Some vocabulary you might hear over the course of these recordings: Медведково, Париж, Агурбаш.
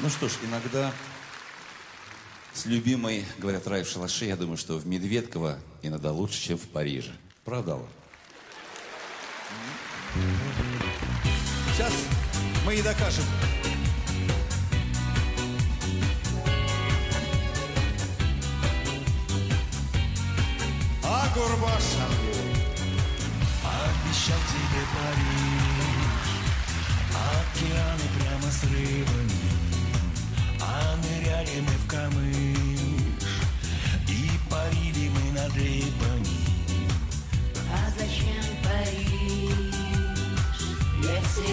Ну что ж, иногда с любимой, говорят, рай в шалаше. Я думаю, что в Медведково иногда лучше, чем в Париже. Продала. Сейчас мы и докажем. Агурбаш, обещал тебе Париж, океаны прямо с рыбами, а ныряли мы в камыш, и парили мы над рыбами. А зачем Париж, если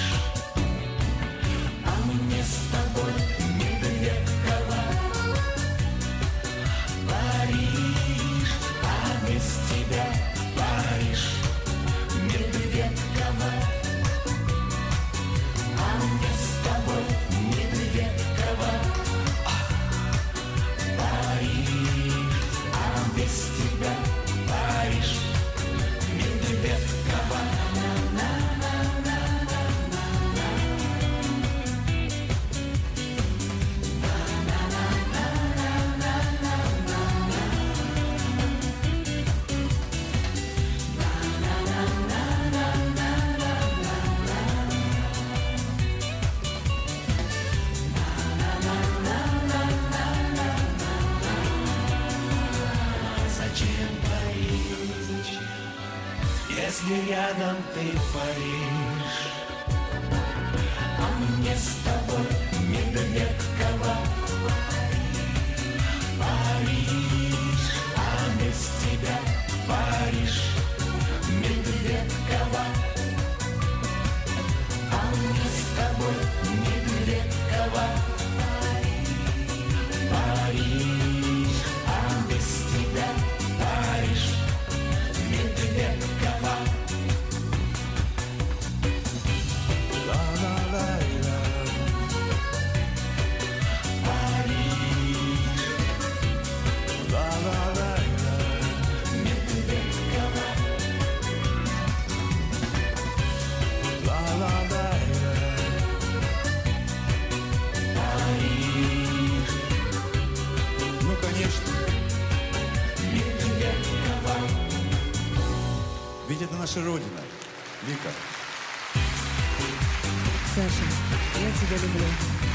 мне с тобой Медведково, Париж, а без тебя Париж, Медведково. А мне с тобой Медведково, Париж, а без тебя Париж, Медведково. Если рядом ты Париж, а мне с тобой Медведково, Париж, а без тебя Париж, Медведково. А мне с тобой Медведково, Париж, а без тебя Париж, Медведково. Ведь это наша Родина, Вика. Саша, я тебя люблю.